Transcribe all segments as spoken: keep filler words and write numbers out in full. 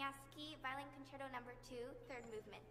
Wieniawski, Violin Concerto Number Two, Third Movement.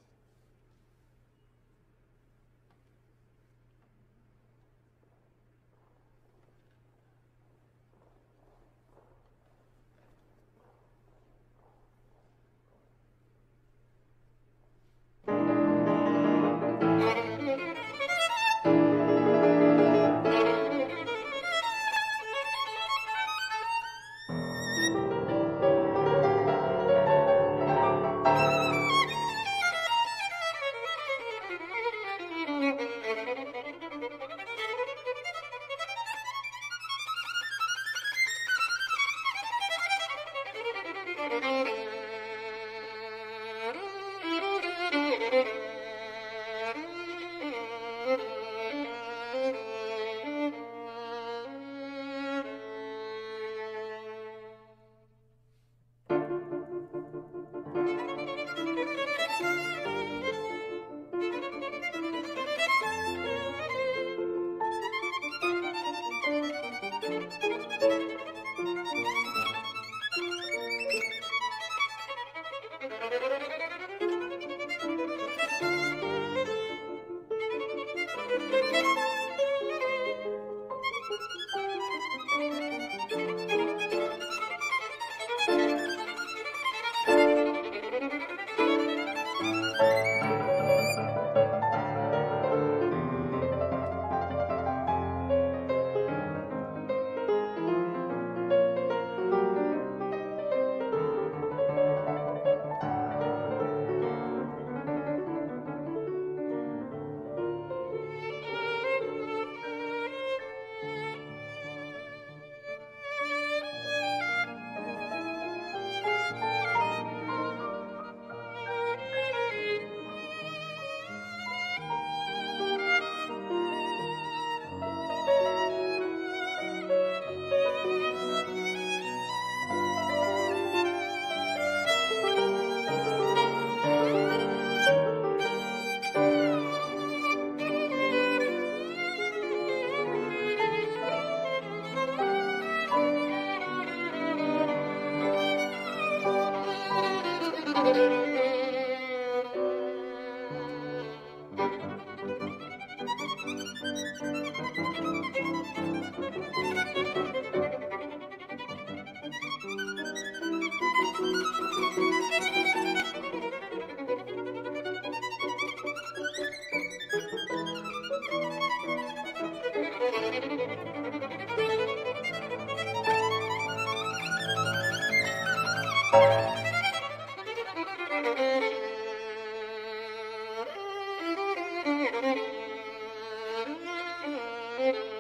Thank you.